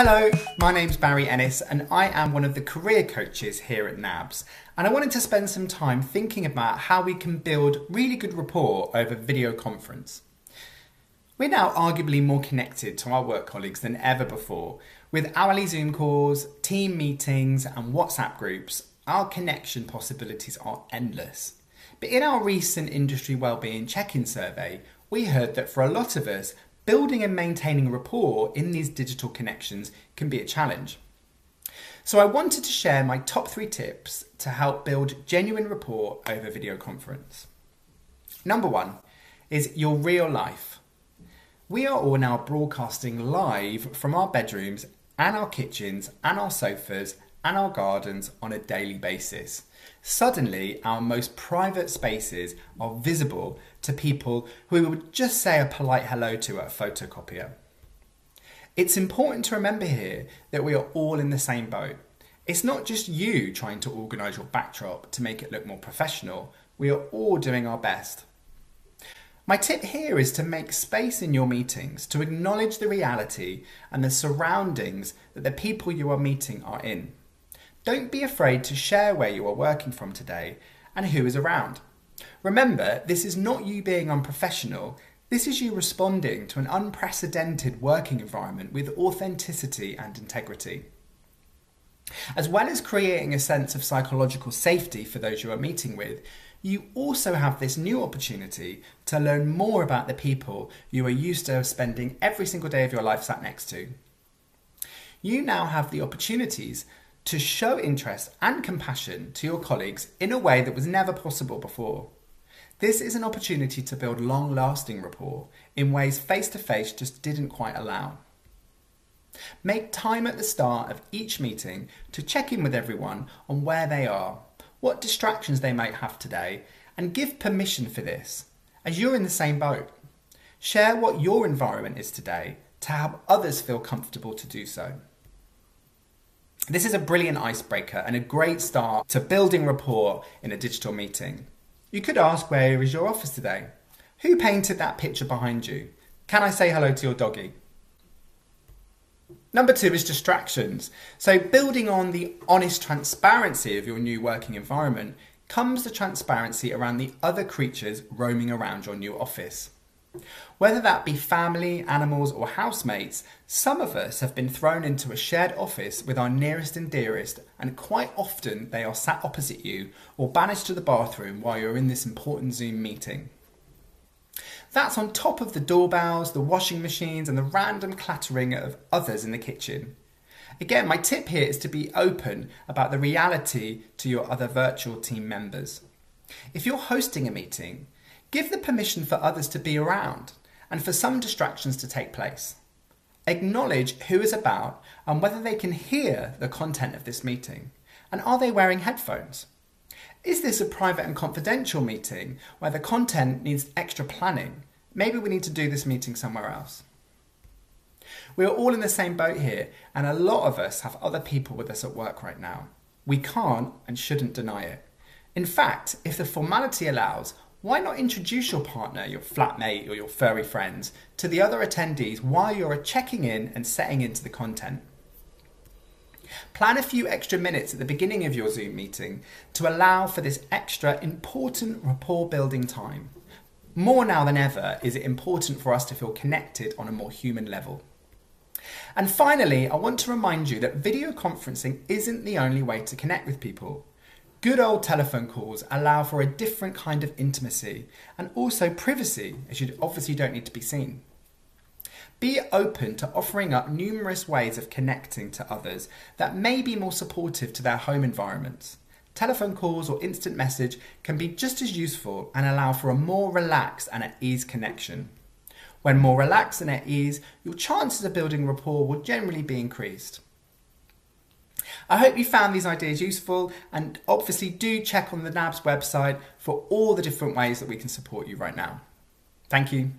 Hello, my name's Barry Ennis and I am one of the career coaches here at NABS, and I wanted to spend some time thinking about how we can build really good rapport over video conference. We're now arguably more connected to our work colleagues than ever before. With hourly Zoom calls, team meetings and WhatsApp groups, our connection possibilities are endless. But in our recent industry wellbeing check-in survey, we heard that for a lot of us, building and maintaining rapport in these digital connections can be a challenge. So I wanted to share my top 3 tips to help build genuine rapport over video conference. Number 1 is your real life. We are all now broadcasting live from our bedrooms and our kitchens and our sofas and our gardens on a daily basis. Suddenly, our most private spaces are visible to people who we would just say a polite hello to at a photocopier. It's important to remember here that we are all in the same boat. It's not just you trying to organise your backdrop to make it look more professional. We are all doing our best. My tip here is to make space in your meetings to acknowledge the reality and the surroundings that the people you are meeting are in. Don't be afraid to share where you are working from today and who is around. Remember, this is not you being unprofessional. This is you responding to an unprecedented working environment with authenticity and integrity. As well as creating a sense of psychological safety for those you are meeting with, you also have this new opportunity to learn more about the people you are used to spending every single day of your life sat next to. You now have the opportunities to show interest and compassion to your colleagues in a way that was never possible before. This is an opportunity to build long-lasting rapport in ways face-to-face just didn't quite allow. Make time at the start of each meeting to check in with everyone on where they are, what distractions they might have today, and give permission for this, as you're in the same boat. Share what your environment is today to help others feel comfortable to do so. This is a brilliant icebreaker and a great start to building rapport in a digital meeting. You could ask, where is your office today? Who painted that picture behind you? Can I say hello to your doggy? Number 2 is distractions. So building on the honest transparency of your new working environment comes the transparency around the other creatures roaming around your new office. Whether that be family, animals or housemates, some of us have been thrown into a shared office with our nearest and dearest, and quite often they are sat opposite you or banished to the bathroom while you're in this important Zoom meeting. That's on top of the doorbells, the washing machines and the random clattering of others in the kitchen. Again, my tip here is to be open about the reality to your other virtual team members. If you're hosting a meeting, give the permission for others to be around and for some distractions to take place. Acknowledge who is about and whether they can hear the content of this meeting. And are they wearing headphones? Is this a private and confidential meeting where the content needs extra planning? Maybe we need to do this meeting somewhere else. We are all in the same boat here, and a lot of us have other people with us at work right now. We can't and shouldn't deny it. In fact, if the formality allows, why not introduce your partner, your flatmate or your furry friends to the other attendees while you're checking in and setting into the content? Plan a few extra minutes at the beginning of your Zoom meeting to allow for this extra important rapport building time. More now than ever is it important for us to feel connected on a more human level. And finally, I want to remind you that video conferencing isn't the only way to connect with people. Good old telephone calls allow for a different kind of intimacy and also privacy, as you obviously don't need to be seen. Be open to offering up numerous ways of connecting to others that may be more supportive to their home environments. Telephone calls or instant message can be just as useful and allow for a more relaxed and at ease connection. When more relaxed and at ease, your chances of building rapport will generally be increased. I hope you found these ideas useful, and obviously do check on the NABS website for all the different ways that we can support you right now. Thank you.